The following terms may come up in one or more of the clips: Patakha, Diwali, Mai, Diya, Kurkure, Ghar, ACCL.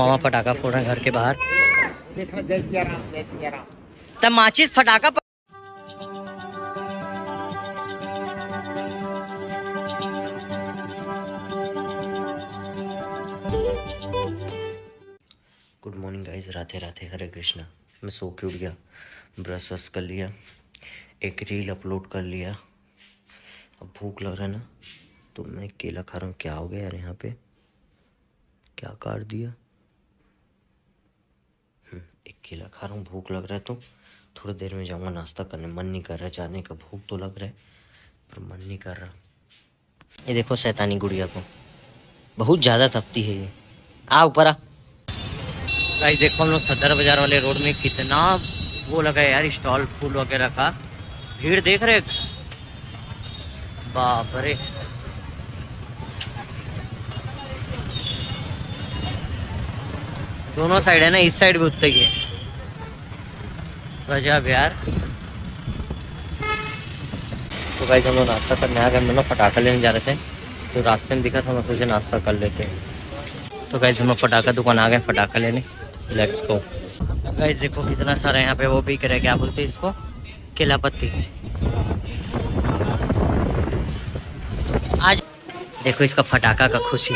मामा पटाखा फोड़ रहे हैं घर के बाहर। देखना जय सिया राम, जय सिया राम। तब माचिस पटाखा good morning guys, Radhe Radhe, Hare Krishna. मैं सो के उठ गया, ब्रश वश कर लिया, एक रील अपलोड कर लिया। अब भूख लग रहा है ना, तो मैं केला खा रहा हूँ। क्या हो गया यार, यहाँ पे क्या काट दिया। एक केला खा रहा हूँ, भूख लग रहा है। तो थोड़ी देर में जाऊँगा नाश्ता करने। मन नहीं कर रहा जाने का, भूख तो लग रहा है पर मन नहीं कर रहा। ये देखो शैतानी गुड़िया को बहुत ज़्यादा तपती है ये। आ ऊपर आ। गाइस देखो हम लोग सदर बाजार वाले रोड में कितना वो लगा है यार, स्टॉल फूल वगैरह का। भीड़ देख रहे, बाप रे। दोनों साइड है ना, इस साइड भी उतते ही है गजब यार। तो गाइस हम लोग नाश्ता करने आ गए। हम लोग पटाखा लेने जा रहे थे तो रास्ते में दिखा था, हम सोचे नाश्ता कर लेते हैं। तो गाइस हम लोग पटाखा दुकान आ गए पटाखा लेने। Let's go. गाइस देखो कितना सारा यहाँ पे वो बिक रहा है, क्या बोलते हैं इसको, केला पत्ती। आज देखो इसका फटाखा का खुशी।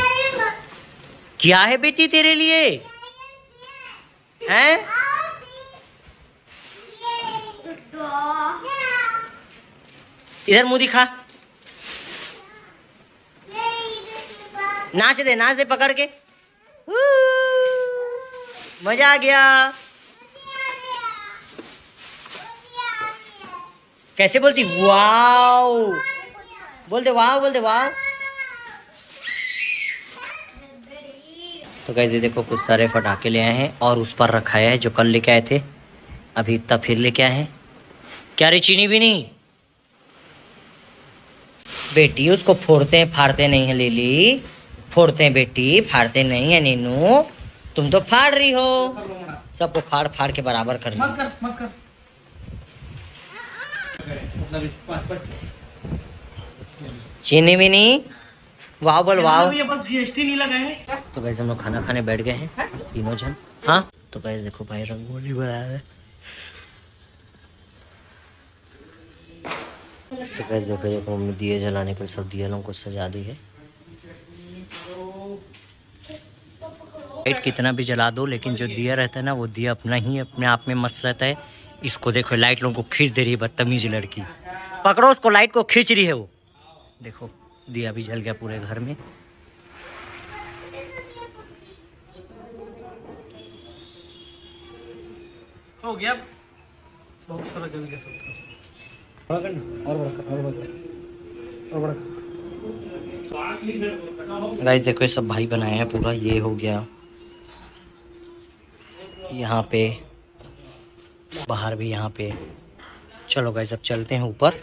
क्या है बेटी तेरे लिए हैं? इधर मुंह दिखा, नाच दे, नाच दे पकड़ के। मजा आ गया। कैसे बोलती, वाओ बोल दे, वाह बोल दे, वाह। तो गाइस ये देखो कुछ सारे फटाखे ले आए हैं और उस पर रखाया है जो कल लेके आए थे। अभी इतना फिर लेके आए हैं। क्या रे चीनी भी नहीं बेटी, उसको फोड़ते हैं फाड़ते नहीं है। लिली फोड़ते हैं बेटी, फाड़ते नहीं है। नीनू तुम तो फाड़ रही हो सबको, फाड़ फाड़ के बराबर कर रही। चीनी भी नहीं, वाह बोल वाह। तो गाइस हम लोग खाना खाने बैठ गए हैं तीनों जन। हाँ तो गाइस देखो भाई रंगोली बना रहे। तो गाइस देखो देखो मम्मी दिए जलाने के सब दिए लोगों को सजा दी है। लाइट कितना भी जला दो लेकिन जो दिया रहता है ना, वो दिया अपना ही अपने आप में मस्त रहता है। इसको देखो लाइट लोगों को खींच दे रही है, बदतमीज लड़की। पकड़ो उसको, लाइट को खींच रही है वो। देखो दिया भी जल गया पूरे घर में। हो गया बहुत सारा जल गया सब। बड़ा करना और बड़ा कर, और बड़ा कर, और बड़ा कर। गाइस देखो ये सब भाई बनाए हैं पूरा। ये हो गया यहाँ पे, बाहर भी यहाँ पे। चलो गाइस अब चलते हैं ऊपर,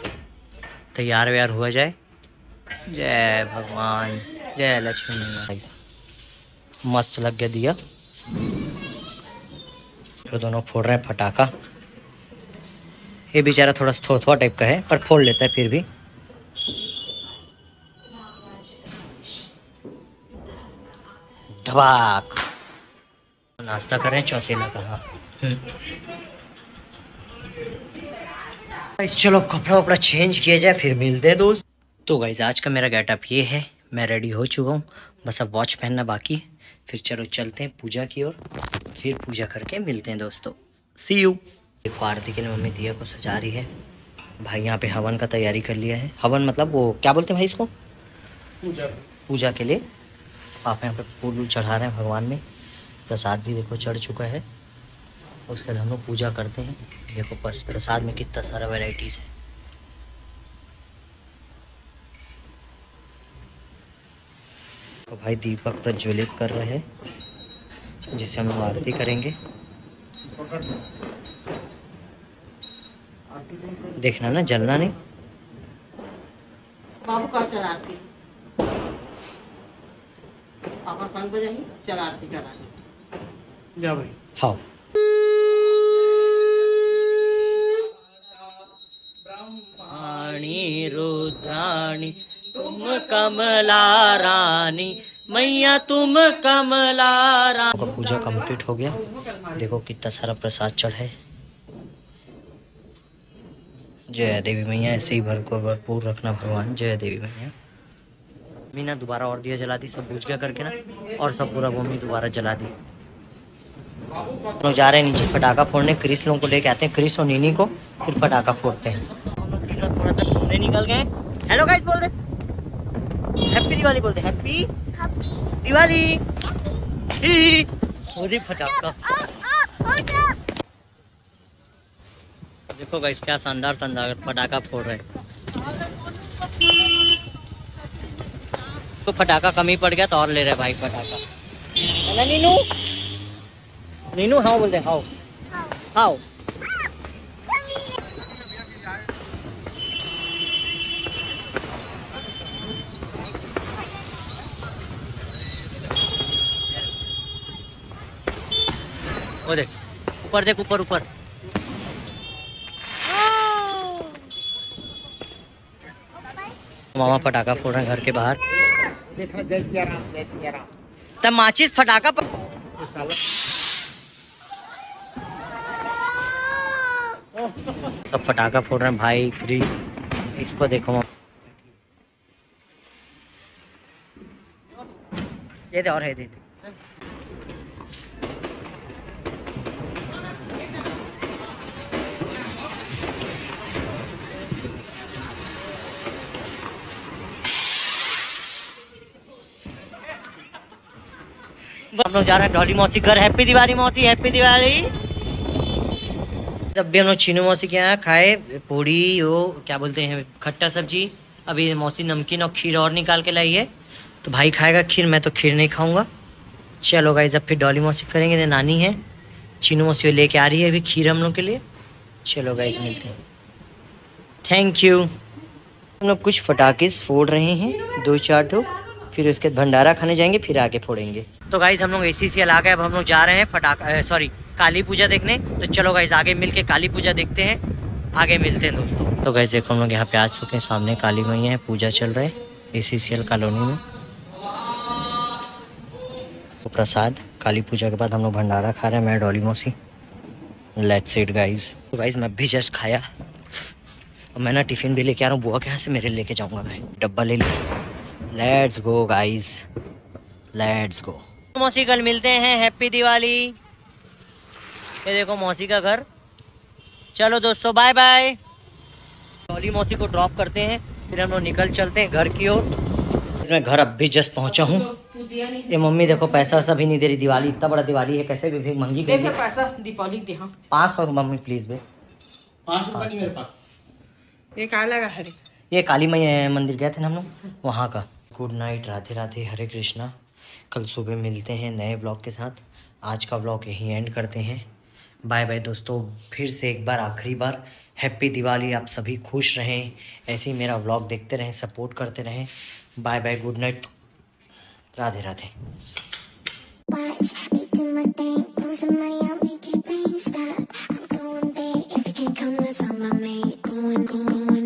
तैयार व्यार हुआ जाए। जय भगवान, जय लक्ष्मी। मस्त लग गया दिया। तो दोनों फोड़ रहे हैं फटाखा। ये बेचारा थोड़ा थोड़ा टाइप का है पर फोड़ लेता है फिर भी। धबाक। नाश्ता कर रहे हैं चौसेला का। हाँ गाइस चलो कपड़ा वपड़ा चेंज किया जाए, फिर मिलते हैं दोस्त। तो गाइस आज का मेरा गेटअप ये है। मैं रेडी हो चुका हूँ, बस अब वॉच पहनना बाकी। फिर चलो चलते हैं पूजा की ओर, फिर पूजा करके मिलते हैं दोस्तों। See you. देखो आरती के लिए मम्मी दिया को सजा रही है। भाई यहाँ पे हवन का तैयारी कर लिया है। हवन मतलब वो क्या बोलते हैं भाई इसको, पूजा। पूजा के लिए आप यहाँ पे फूल चढ़ा रहे हैं भगवान में। प्रसाद भी देखो चढ़ चुका है। उसके बाद हम लोग पूजा करते हैं। देखो बस प्रसाद में कितना सारा वैरायटीज़ है। तो भाई दीपक प्रज्वलित कर रहे हैं जिसे हम लोग आरती करेंगे। देखना ना जलना नहीं। बाबू का चल आरती, पापा संग बजाएंगे, चल आरती कराएंगे। जा भाई। हाँ रुद्राणी तुम कमला रानी मैया तुम कमला राम का पूजा कंप्लीट हो गया। देखो कितना सारा प्रसाद चढ़ा है। जय देवी मैया। ऐसे ही भरपूर रखना भगवान। जय देवी मैया। मम्मी ना दोबारा और दिया जला दी, सब बुझ गया करके ना, और सब पूरा मम्मी दोबारा जला दी। तो जा रहे हैं नीचे पटाखा फोड़ने। क्रिस लोगों को लेके आते हैं, क्रिस और नीनी को, फिर पटाखा फोड़ते हैं। हम लोग तीनों थोड़ा सा घूमने निकल गए। हेलो गाइस बोल दे, हैप्पी दिवाली बोल दे। हैप्पी दिवाली। और पटाखा देखो गाइस, क्या शानदार शानदार पटाखा फोड़ रहे हैं। तो पटाखा कम ही पड़ गया तो और ले रहे भाई पटाखा। नीनू नीनू हाउ बोलते हैं, हाउ हाउ। वो देख ऊपर, देख ऊपर ऊपर। मामा पटाखा फोड़ रहे हैं घर के बाहर। जय सिया राम, जय सिया राम। तब माचिस पटाखा सब पटाखा फोड़ रहे हैं भाई। क्रिस इसको देखो, ये दे और है, दे हम लोग जा रहे हैं डॉली मौसी घर। हैप्पी दिवाली मौसी, हैप्पी दिवाली। जब भी हम लोग चीनू मौसी के यहाँ खाए पूड़ी, वो क्या बोलते हैं, खट्टा सब्जी। अभी मौसी नमकीन और खीर और निकाल के लाई है, तो भाई खाएगा खीर, मैं तो खीर नहीं खाऊंगा। चलो गाइस, जब फिर डॉली मौसी करेंगे। तो नानी है, चीनू मौसी लेके आ रही है अभी खीर हम लोग के लिए। चलो गाइस मिलते हैं, थैंक यू। हम लोग कुछ फटाके फोड़ रहे हैं, 2-4 ठो, फिर उसके भंडारा खाने जाएंगे, फिर आके फोड़ेंगे। तो गाइस हम लोग ACCL आ गए। अब हम लोग जा रहे हैं फटाखा सॉरी काली पूजा देखने। तो चलो गाइस आगे मिलके काली पूजा देखते हैं, आगे मिलते हैं दोस्तों। तो गाइस देखो हम लोग यहाँ पे आ चुके हैं, सामने काली मैया है, पूजा चल रहा है ACCL कॉलोनी में। तो प्रसाद काली पूजा के बाद हम लोग भंडारा खा रहे हैं, मैं डॉली मौसी। Let's eat guys. तो गाइस मैं भी जस्ट खाया और मैं ना टिफ़िन भी लेके आ रहा हूँ बुआ के यहाँ से, मेरे लेके जाऊँगा मैं डब्बा ले लिया। Let's go guys, let's go. मौसी कल मिलते हैं, हैप्पी दिवाली। ये देखो मौसी का घर। चलो दोस्तों बाय बाय। डॉली मौसी को ड्रॉप करते हैं, फिर हम लोग निकल चलते हैं घर की ओर। मैं घर अब भी जस्ट पहुंचा हूँ। ये मम्मी देखो पैसा वैसा भी नहीं दे रही। दिवाली इतना बड़ा दिवाली है, कैसे भी मंगी गई पैसा। दीपावली दे, हाँ 500 मम्मी प्लीज बे। 500 मेरे पास। ये कहाँ लगा है? ये काली मैया मंदिर गए थे ना हम लोग, वहाँ का। Good night, Radhe Radhe, Hare Krishna. कल सुबह मिलते हैं नए ब्लॉग के साथ। आज का ब्लॉग यहीं एंड करते हैं। बाय बाय दोस्तों। फिर से एक बार आखिरी बार हैप्पी दिवाली। आप सभी खुश रहें, ऐसे ही मेरा ब्लॉग देखते रहें, सपोर्ट करते रहें। Bye bye, good night, Radhe Radhe.